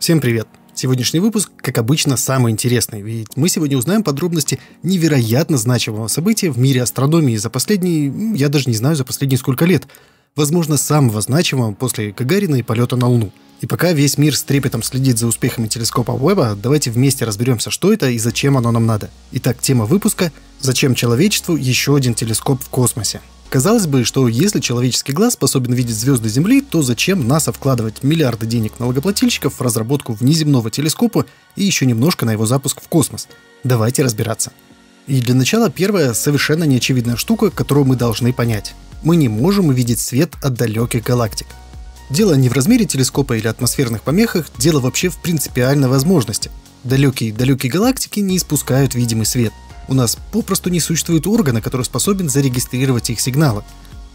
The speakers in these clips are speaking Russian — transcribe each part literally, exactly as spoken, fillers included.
Всем привет! Сегодняшний выпуск, как обычно, самый интересный, ведь мы сегодня узнаем подробности невероятно значимого события в мире астрономии за последние, я даже не знаю, за последние сколько лет, возможно, самого значимого после Гагарина и полета на Луну. И пока весь мир с трепетом следит за успехами телескопа Уэбба, давайте вместе разберемся, что это и зачем оно нам надо. Итак, тема выпуска «Зачем человечеству еще один телескоп в космосе?». Казалось бы, что если человеческий глаз способен видеть звезды Земли, то зачем НАСА вкладывать миллиарды денег налогоплательщиков в разработку внеземного телескопа и еще немножко на его запуск в космос? Давайте разбираться. И для начала первая совершенно неочевидная штука, которую мы должны понять. Мы не можем увидеть свет от далеких галактик. Дело не в размере телескопа или атмосферных помехах, дело вообще в принципиальной возможности. Далекие-далекие галактики не испускают видимый свет. У нас попросту не существует органа, который способен зарегистрировать их сигналы.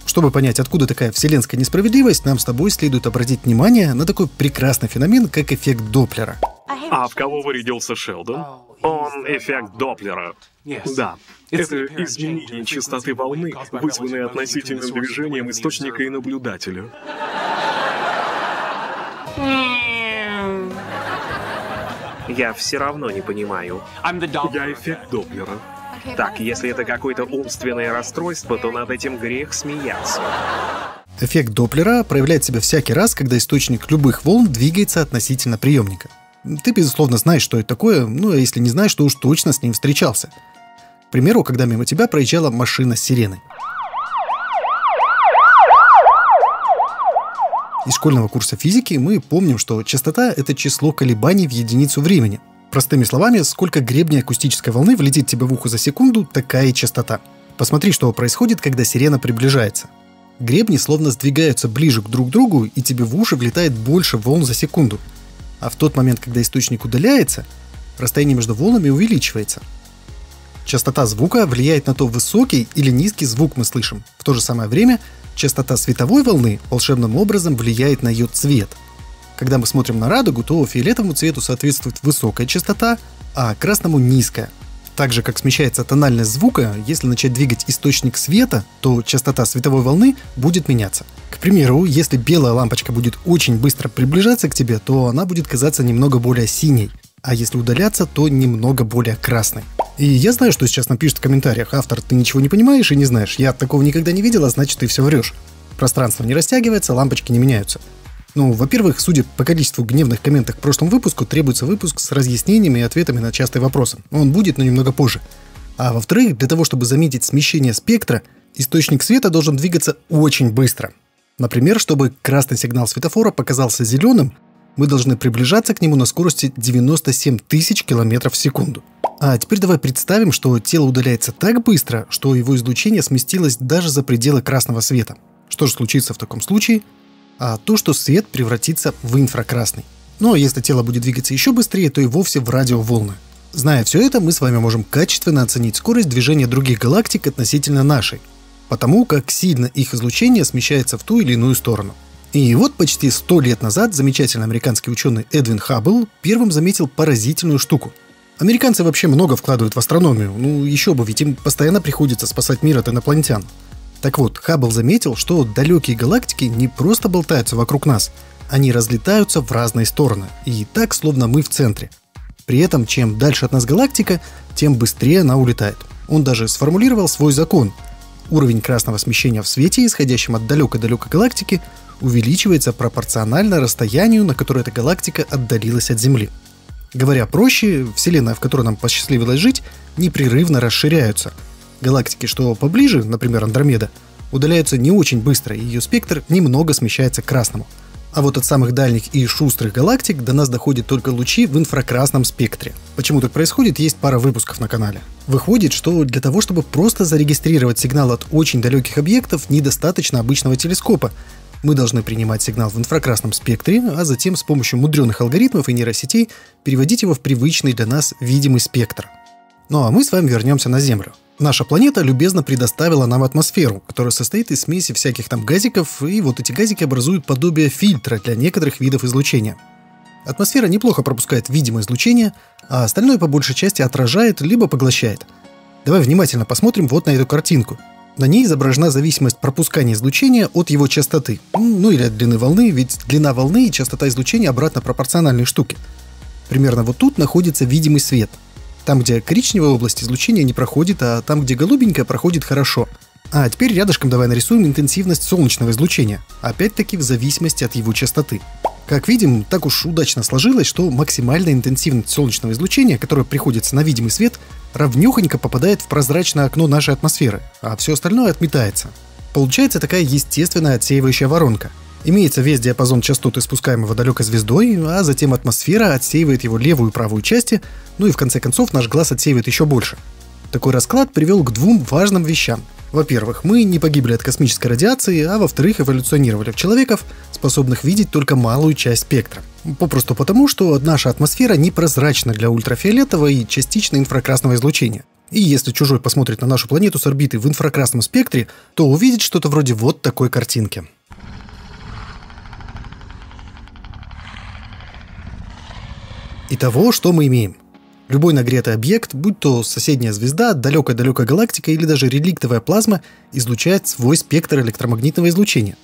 Чтобы понять, откуда такая вселенская несправедливость, нам с тобой следует обратить внимание на такой прекрасный феномен, как эффект Доплера. А в кого вырядился Шелдон? Он эффект Доплера. Да, это изменение частоты волны, вызванное относительным движением источника и наблюдателя. Я все равно не понимаю. Я эффект Доплера. Так, если это какое-то умственное расстройство, то над этим грех смеяться. Эффект Доплера проявляет себя всякий раз, когда источник любых волн двигается относительно приемника. Ты, безусловно, знаешь, что это такое, ну а если не знаешь, то уж точно с ним встречался. К примеру, когда мимо тебя проезжала машина с сиреной. Из школьного курса физики мы помним, что частота — это число колебаний в единицу времени. Простыми словами, сколько гребней акустической волны влетит тебе в ухо за секунду, такая частота. Посмотри, что происходит, когда сирена приближается. Гребни словно сдвигаются ближе друг к другу, и тебе в уши влетает больше волн за секунду. А в тот момент, когда источник удаляется, расстояние между волнами увеличивается. Частота звука влияет на то, высокий или низкий звук мы слышим. В то же самое время частота световой волны волшебным образом влияет на ее цвет. Когда мы смотрим на радугу, то фиолетовому цвету соответствует высокая частота, а красному — низкая. Так же, как смещается тональность звука, если начать двигать источник света, то частота световой волны будет меняться. К примеру, если белая лампочка будет очень быстро приближаться к тебе, то она будет казаться немного более синей, а если удаляться, то немного более красной. И я знаю, что сейчас напишут в комментариях: автор, ты ничего не понимаешь и не знаешь, я такого никогда не видел, а значит ты все врешь. Пространство не растягивается, лампочки не меняются. Ну, во-первых, судя по количеству гневных комментов к прошлому выпуску, требуется выпуск с разъяснениями и ответами на частые вопросы. Он будет, но немного позже. А во-вторых, для того, чтобы заметить смещение спектра, источник света должен двигаться очень быстро. Например, чтобы красный сигнал светофора показался зеленым, мы должны приближаться к нему на скорости девяносто семь тысяч километров в секунду. А теперь давай представим, что тело удаляется так быстро, что его излучение сместилось даже за пределы красного света. Что же случится в таком случае? А то, что свет превратится в инфракрасный. Ну а если тело будет двигаться еще быстрее, то и вовсе в радиоволны. Зная все это, мы с вами можем качественно оценить скорость движения других галактик относительно нашей, потому как сильно их излучение смещается в ту или иную сторону. И вот почти сто лет назад замечательный американский ученый Эдвин Хаббл первым заметил поразительную штуку. Американцы вообще много вкладывают в астрономию, ну еще бы, ведь им постоянно приходится спасать мир от инопланетян. Так вот, Хаббл заметил, что далекие галактики не просто болтаются вокруг нас, они разлетаются в разные стороны, и так, словно мы в центре. При этом, чем дальше от нас галактика, тем быстрее она улетает. Он даже сформулировал свой закон. Уровень красного смещения в свете, исходящем от далекой-далекой галактики, увеличивается пропорционально расстоянию, на которое эта галактика отдалилась от Земли. Говоря проще, Вселенная, в которой нам посчастливилось жить, непрерывно расширяются. Галактики, что поближе, например, Андромеда, удаляются не очень быстро, и ее спектр немного смещается к красному. А вот от самых дальних и шустрых галактик до нас доходят только лучи в инфракрасном спектре. Почему так происходит, есть пара выпусков на канале. Выходит, что для того, чтобы просто зарегистрировать сигнал от очень далеких объектов, недостаточно обычного телескопа. Мы должны принимать сигнал в инфракрасном спектре, а затем с помощью мудреных алгоритмов и нейросетей переводить его в привычный для нас видимый спектр. Ну а мы с вами вернемся на Землю. Наша планета любезно предоставила нам атмосферу, которая состоит из смеси всяких там газиков, и вот эти газики образуют подобие фильтра для некоторых видов излучения. Атмосфера неплохо пропускает видимое излучение, а остальное по большей части отражает либо поглощает. Давай внимательно посмотрим вот на эту картинку. На ней изображена зависимость пропускания излучения от его частоты, ну или от длины волны, ведь длина волны и частота излучения обратно пропорциональные штуки. Примерно вот тут находится видимый свет. Там, где коричневая область, излучения не проходит, а там, где голубенькая, проходит хорошо. А теперь рядышком давай нарисуем интенсивность солнечного излучения, опять-таки в зависимости от его частоты. Как видим, так уж удачно сложилось, что максимальная интенсивность солнечного излучения, которое приходится на видимый свет, равнёхонько попадает в прозрачное окно нашей атмосферы, а все остальное отметается. Получается такая естественная отсеивающая воронка. Имеется весь диапазон частот, испускаемого далекой звездой, а затем атмосфера отсеивает его левую и правую части, ну и в конце концов наш глаз отсеивает еще больше. Такой расклад привел к двум важным вещам. Во-первых, мы не погибли от космической радиации, а во-вторых, эволюционировали в человеков, способных видеть только малую часть спектра. Попросту потому, что наша атмосфера непрозрачна для ультрафиолетового и частично инфракрасного излучения. И если чужой посмотрит на нашу планету с орбиты в инфракрасном спектре, то увидит что-то вроде вот такой картинки. Итого, что мы имеем? Любой нагретый объект, будь то соседняя звезда, далекая-далекая галактика или даже реликтовая плазма, излучает свой спектр электромагнитного излучения.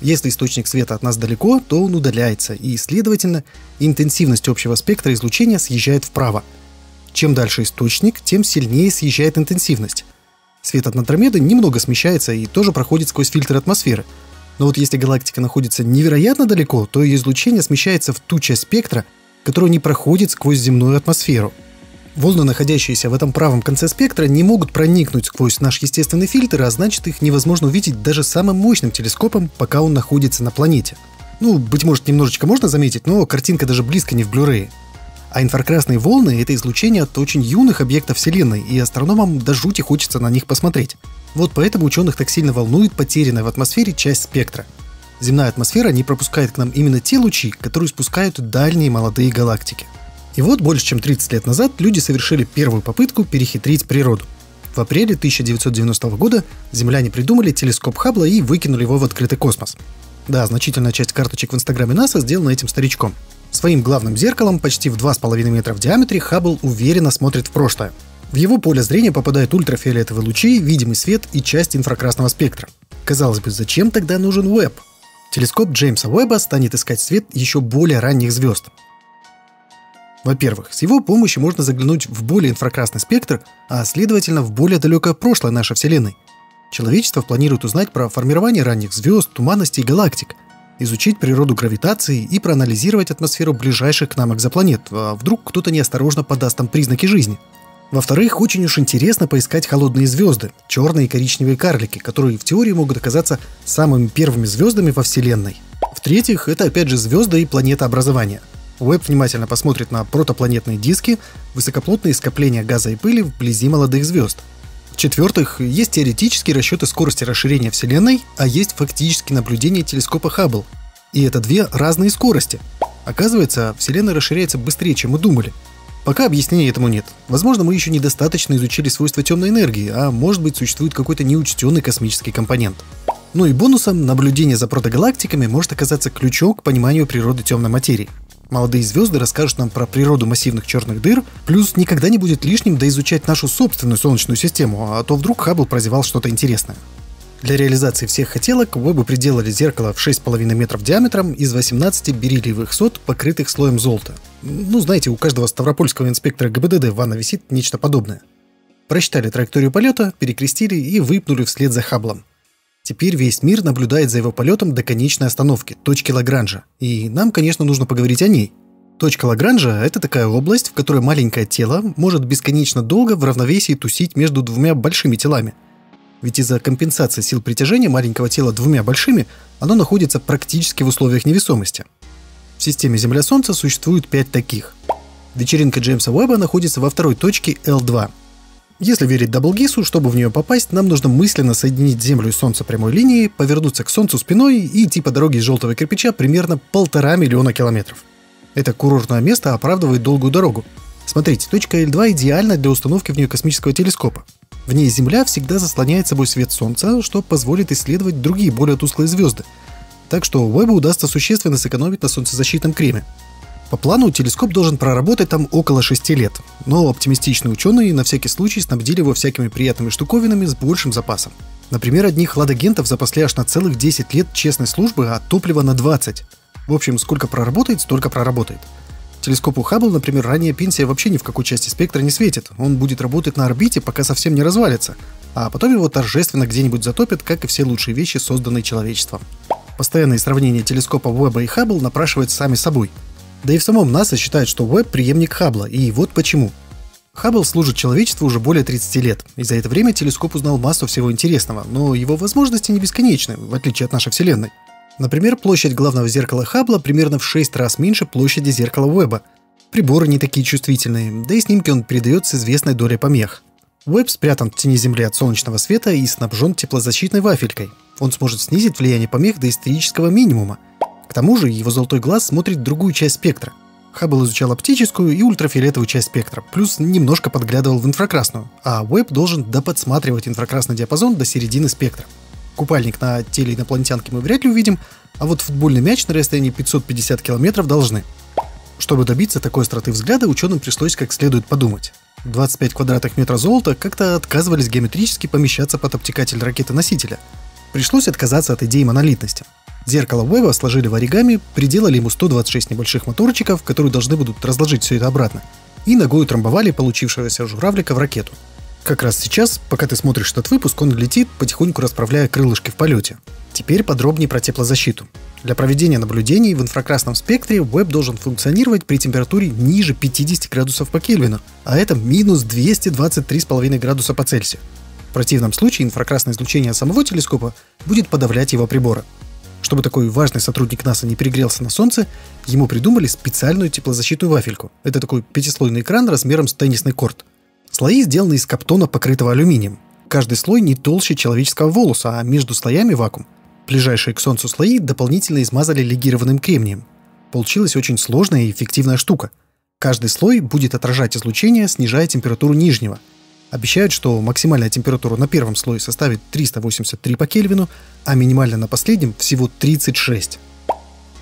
Если источник света от нас далеко, то он удаляется, и, следовательно, интенсивность общего спектра излучения съезжает вправо. Чем дальше источник, тем сильнее съезжает интенсивность. Свет от Андромеды немного смещается и тоже проходит сквозь фильтр атмосферы. Но вот если галактика находится невероятно далеко, то ее излучение смещается в ту часть спектра, которая не проходит сквозь земную атмосферу. Волны, находящиеся в этом правом конце спектра, не могут проникнуть сквозь наш естественный фильтр, а значит, их невозможно увидеть даже самым мощным телескопом, пока он находится на планете. Ну, быть может, немножечко можно заметить, но картинка даже близко не в блю-рее. А инфракрасные волны — это излучение от очень юных объектов Вселенной, и астрономам до жути хочется на них посмотреть. Вот поэтому ученых так сильно волнует потерянная в атмосфере часть спектра. Земная атмосфера не пропускает к нам именно те лучи, которые спускают дальние молодые галактики. И вот больше чем тридцать лет назад люди совершили первую попытку перехитрить природу. В апреле тысяча девятьсот девяностого года земляне придумали телескоп Хаббла и выкинули его в открытый космос. Да, значительная часть карточек в инстаграме НАСА сделана этим старичком. Своим главным зеркалом, почти в два с половиной метра в диаметре, Хаббл уверенно смотрит в прошлое. В его поле зрения попадают ультрафиолетовые лучи, видимый свет и часть инфракрасного спектра. Казалось бы, зачем тогда нужен Уэбб? Телескоп Джеймса Уэбба станет искать свет еще более ранних звезд. Во-первых, с его помощью можно заглянуть в более инфракрасный спектр, а следовательно в более далекое прошлое нашей Вселенной. Человечество планирует узнать про формирование ранних звезд, туманностей и галактик, изучить природу гравитации и проанализировать атмосферу ближайших к нам экзопланет, а вдруг кто-то неосторожно подаст там признаки жизни. Во-вторых, очень уж интересно поискать холодные звезды, черные и коричневые карлики, которые в теории могут оказаться самыми первыми звездами во Вселенной. В-третьих, это опять же звезды и планетообразование. Уэбб внимательно посмотрит на протопланетные диски, высокоплотные скопления газа и пыли вблизи молодых звезд. В-четвертых, есть теоретические расчеты скорости расширения Вселенной, а есть фактические наблюдения телескопа Хаббл. И это две разные скорости. Оказывается, Вселенная расширяется быстрее, чем мы думали. Пока объяснений этому нет. Возможно, мы еще недостаточно изучили свойства темной энергии, а может быть, существует какой-то неучтенный космический компонент. Ну и бонусом, наблюдение за протогалактиками может оказаться ключом к пониманию природы темной материи. Молодые звезды расскажут нам про природу массивных черных дыр, плюс никогда не будет лишним доизучать нашу собственную Солнечную систему, а то вдруг Хаббл прозевал что-то интересное. Для реализации всех хотелок Уэббу приделали зеркало в шесть с половиной метров диаметром из восемнадцати бериллиевых сот, покрытых слоем золота. Ну, знаете, у каждого ставропольского инспектора ГИБДД в ванной висит нечто подобное. Просчитали траекторию полета, перекрестили и выпнули вслед за Хабблом. Теперь весь мир наблюдает за его полетом до конечной остановки, точки Лагранжа. И нам, конечно, нужно поговорить о ней. Точка Лагранжа – это такая область, в которой маленькое тело может бесконечно долго в равновесии тусить между двумя большими телами. Ведь из-за компенсации сил притяжения маленького тела двумя большими, оно находится практически в условиях невесомости. В системе Земля-Солнце существует пять таких. Вечеринка Джеймса Уэбба находится во второй точке эл два. Если верить Даблгису, чтобы в нее попасть, нам нужно мысленно соединить Землю и Солнце прямой линией, повернуться к Солнцу спиной и идти по дороге из желтого кирпича примерно полтора миллиона километров. Это курортное место оправдывает долгую дорогу. Смотрите, точка эл два идеальна для установки в нее космического телескопа. В ней Земля всегда заслоняет собой свет Солнца, что позволит исследовать другие, более тусклые звезды. Так что Уэббу удастся существенно сэкономить на солнцезащитном креме. По плану телескоп должен проработать там около шести лет, но оптимистичные ученые на всякий случай снабдили его всякими приятными штуковинами с большим запасом. Например, одних ладагентов запасли аж на целых десять лет честной службы, а топлива на двадцать. В общем, сколько проработает, столько проработает. Телескопу Хаббл, например, ранняя пенсия вообще ни в какой части спектра не светит. Он будет работать на орбите, пока совсем не развалится. А потом его торжественно где-нибудь затопят, как и все лучшие вещи, созданные человечеством. Постоянные сравнения телескопа Уэбба и Хаббл напрашиваются сами собой. Да и в самом НАСА считают, что Уэбб преемник Хаббла, и вот почему. Хаббл служит человечеству уже более тридцати лет, и за это время телескоп узнал массу всего интересного, но его возможности не бесконечны, в отличие от нашей Вселенной. Например, площадь главного зеркала Хаббла примерно в шесть раз меньше площади зеркала Уэбба. Приборы не такие чувствительные, да и снимки он передает с известной долей помех. Уэбб спрятан в тени Земли от солнечного света и снабжен теплозащитной вафелькой. Он сможет снизить влияние помех до истерического минимума. К тому же его золотой глаз смотрит в другую часть спектра. Хаббл изучал оптическую и ультрафиолетовую часть спектра, плюс немножко подглядывал в инфракрасную, а Уэбб должен доподсматривать инфракрасный диапазон до середины спектра. Купальник на теле инопланетянки мы вряд ли увидим, а вот футбольный мяч на расстоянии пятисот пятидесяти километров должны. Чтобы добиться такой остроты взгляда, ученым пришлось как следует подумать. двадцать пять квадратных метра золота как-то отказывались геометрически помещаться под обтекатель ракеты-носителя. Пришлось отказаться от идеи монолитности. Зеркало Уэбба сложили в оригами, приделали ему сто двадцать шесть небольших моторчиков, которые должны будут разложить все это обратно, и ногой утрамбовали получившегося журавлика в ракету. Как раз сейчас, пока ты смотришь этот выпуск, он летит, потихоньку расправляя крылышки в полете. Теперь подробнее про теплозащиту. Для проведения наблюдений в инфракрасном спектре Уэбб должен функционировать при температуре ниже пятидесяти градусов по Кельвину, а это минус двести двадцать три и пять десятых градуса по Цельсию. В противном случае инфракрасное излучение самого телескопа будет подавлять его приборы. Чтобы такой важный сотрудник НАСА не перегрелся на солнце, ему придумали специальную теплозащитную вафельку. Это такой пятислойный экран размером с теннисный корт. Слои сделаны из каптона, покрытого алюминием. Каждый слой не толще человеческого волоса, а между слоями вакуум. Ближайшие к Солнцу слои дополнительно измазали легированным кремнием. Получилась очень сложная и эффективная штука. Каждый слой будет отражать излучение, снижая температуру нижнего. Обещают, что максимальная температура на первом слое составит триста восемьдесят три по Кельвину, а минимальная на последнем всего тридцать шесть.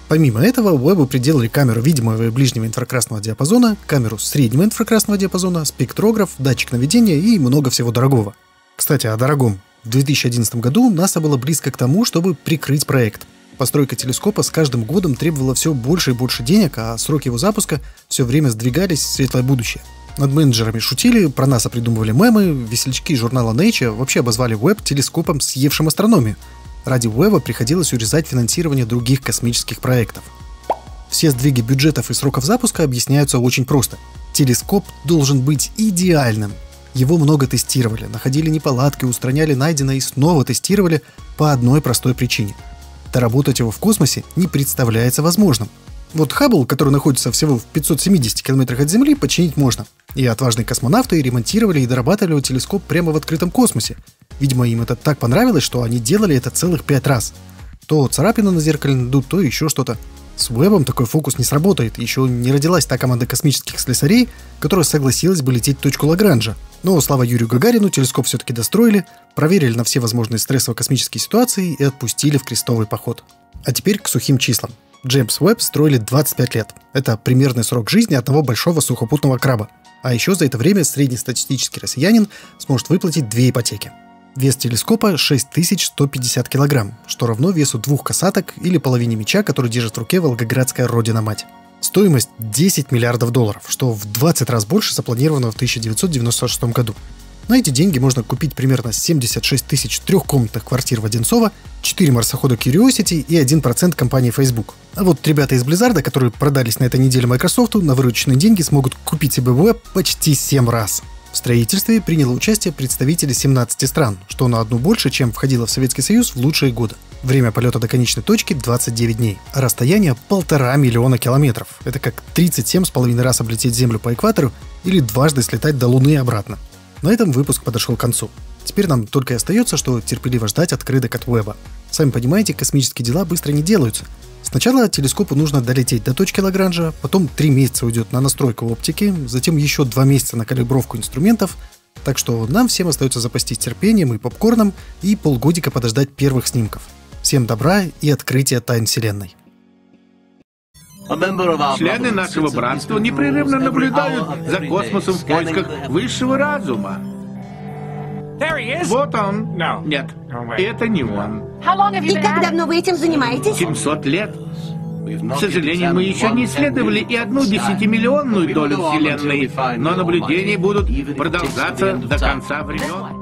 Помимо этого, Уэббу приделали камеру видимого и ближнего инфракрасного диапазона, камеру среднего инфракрасного диапазона, спектрограф, датчик наведения и много всего дорогого. Кстати, о дорогом. В две тысячи одиннадцатом году НАСА было близко к тому, чтобы прикрыть проект. Постройка телескопа с каждым годом требовала все больше и больше денег, а сроки его запуска все время сдвигались в светлое будущее. Над менеджерами шутили, про НАСА придумывали мемы, весельчаки журнала Nature вообще обозвали Уэбб телескопом, съевшим астрономию. Ради Уэбба приходилось урезать финансирование других космических проектов. Все сдвиги бюджетов и сроков запуска объясняются очень просто. Телескоп должен быть идеальным. Его много тестировали, находили неполадки, устраняли найденное и снова тестировали по одной простой причине. Доработать его в космосе не представляется возможным. Вот Хаббл, который находится всего в пятистах семидесяти километрах от Земли, починить можно. И отважные космонавты ремонтировали и дорабатывали телескоп прямо в открытом космосе. Видимо, им это так понравилось, что они делали это целых пять раз. То царапины на зеркале найдут, то еще что-то. С Уэббом такой фокус не сработает, еще не родилась та команда космических слесарей, которая согласилась бы лететь в точку Лагранжа. Но, слава Юрию Гагарину, телескоп все-таки достроили, проверили на все возможные стрессово-космические ситуации и отпустили в крестовый поход. А теперь к сухим числам. Джеймс Уэбб строили двадцать пять лет. Это примерный срок жизни одного большого сухопутного краба. А еще за это время среднестатистический россиянин сможет выплатить две ипотеки. Вес телескопа шесть тысяч сто пятьдесят килограмм, что равно весу двух касаток или половине мяча, который держит в руке волгоградская родина-мать. Стоимость десять миллиардов долларов, что в двадцать раз больше запланированного в тысяча девятьсот девяносто шестом году. На эти деньги можно купить примерно семьдесят шесть тысяч трехкомнатных квартир Одинцова, четыре марсохода Curiosity и один процент компании Facebook. А вот ребята из Blizzard, которые продались на этой неделе Майкрософту, на вырученные деньги смогут купить себе Уэбб почти семь раз. В строительстве приняло участие представители семнадцати стран, что на одну больше, чем входило в Советский Союз в лучшие годы. Время полета до конечной точки – двадцать девять дней, а расстояние – полтора миллиона километров. Это как тридцать семь с половиной раз облететь Землю по экватору или дважды слетать до Луны и обратно. На этом выпуск подошел к концу. Теперь нам только и остается, что терпеливо ждать открыток от Уэбба. Сами понимаете, космические дела быстро не делаются. Сначала телескопу нужно долететь до точки Лагранжа, потом три месяца уйдет на настройку оптики, затем еще два месяца на калибровку инструментов, так что нам всем остается запастись терпением и попкорном и полгодика подождать первых снимков. Всем добра и открытия тайн Вселенной. Члены нашего братства непрерывно наблюдают за космосом в поисках высшего разума. Вот он. Нет, это не он. И как давно вы этим занимаетесь? семьсот лет. К сожалению, мы еще не исследовали и одну десятимиллионную долю Вселенной, но наблюдения будут продолжаться до конца времен.